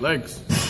Legs.